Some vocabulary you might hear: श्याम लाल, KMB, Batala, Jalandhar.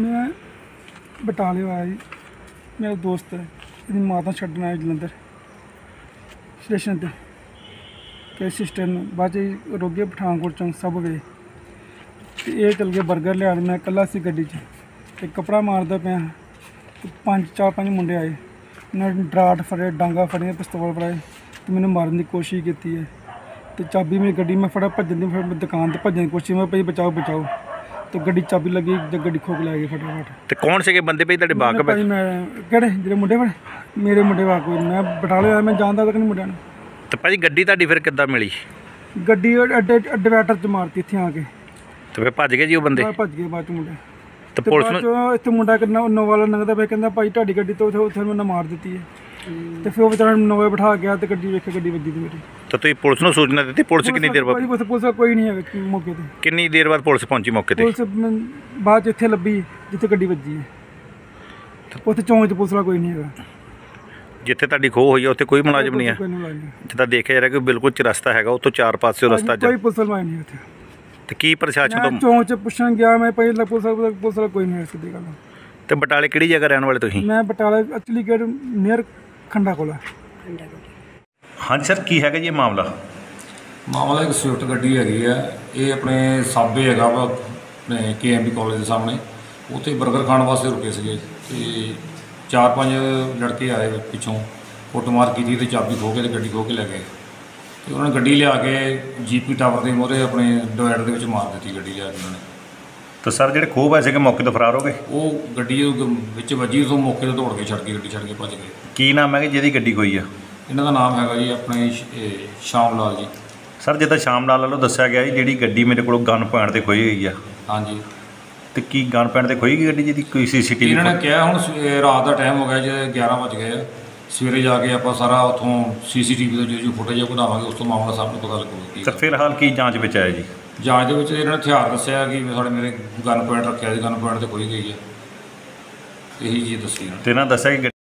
मैं बटाले आया जी, मेरा दोस्त है, इसकी माता छड्डन आया जलंधर स्टेशन पर। कई सिस्टर ने बाद रोगे पठानकोट चौंक सब वे तो यह चल गए बर्गर लिया। मैं कला सी गड्डी कपड़ा मारदा पे चार पांच मुंडे आए, उन्होंने डराट फड़े, डांगा फड़िया, पिस्तौल फड़ाए तो मैंने मारन की कोशिश की है। तो चाबी मेरी गड्डी मैं फटा भजन की दुकान पर भजन की कोशिश, मैं भाई बचाओ बचाओ, तो गड्डी चाबी लगी, गड्डी खो के लाई फटाफट। कौन से बंदे भाई बाग भाई मैं कहड़े जो मुंडे फड़े मेरे मुंडे बाग मैं बटाले आया, मैं जानता था कि नहीं मुंडे। तो भाजी गड्डी ताड़ी फिर किदा मिली? गड्डी अड्डे डिवाइडर च मारती इतने आके, तो फिर भज गए जी वो बंदे, भज गए। बाद मुंडे तो पुलिस इतने मुंडा करना नोवा लंघता पे कहता भाई ढाडी गड्डी तो उसे उन्हें मार दी है। तो फिर वो बेचारा नोवे बिठा गया तो गड्डी वेखे गड्डी बजी थी मेरी। तो पुलिस को सूचना दी? पुलिस कितनी देर बाद? पुलिस कोई नहीं है मौके पर। कितनी देर बाद पुलिस पहुंची मौके पर? पुलिस बाद इतने लभी जिथे गड्डी बजी है, उसे चौंक च पुलिस कोई नहीं है। जिथे ताड़ी खो हुई है उत्थे कोई मुलाजम नहीं है? जिदा देखा जा रहा कि बिल्कुल चरस्ता है, उतो चार पास रस्ता कोई पुलिस मुलाजम नहीं है। तो की प्रशासन चौंक च पुछण गया मैं, पुलिस कोई नहीं है। सीधी गल तो बटाले किहड़ी जगह रहने वाले तुसीं? मैं बटाले एक्चुअली गेट नियर खंडा कोला। हाँ सर की है ये मामला? मामला एक स्विफ्ट गड्डी हैगी है, ये अपने साबे हैगा वा अपने KMB कॉलेज के सामने, उत्थे बर्गर खाने वास्ते रुके सीगे ते चार पांच लड़के आए पिछों, कुटमार की ते चाबी खो के गड्डी खो के लै गए। तो उन्होंने गड्डी लिया के GP टावर के मोहरे अपने डिवाइडर के विच मार दी गड्डी लिया उन्होंने। तो सर जो खो पैसे के मौके तो फरार हो गए? वो गड्डी विच वजी तो मौके तो दौड़ के छड़ गई, गड्डी छड़ के भज गए। की नाम है जी गड्डी कोई है? इन्हों का नाम है जी अपने श्याम लाल जी। सर जिदा श्याम लाल वालों दस्या गया जी जी गड्डी मेरे को गन पॉइंट से खोई हुई है। हाँ जी। तो की गन पॉइंट से खोई गई गड्डी जी? कोई CCTV? इन्होंने कहा हूँ रात का टाइम हो गया जी, 11 बज गए, सवेरे जाके आप सारा उतों CCTV जो जो फुटेज कढ़ावे, उस तो मामला सामने पता लगेगा। सर फिलहाल की जाँच में आया जी? जांच के हथियार दस्या कि साढ़े मेरे गन पॉइंट रखे, गन पॉइंट तो खोई गई है, यही चीज़ दसी।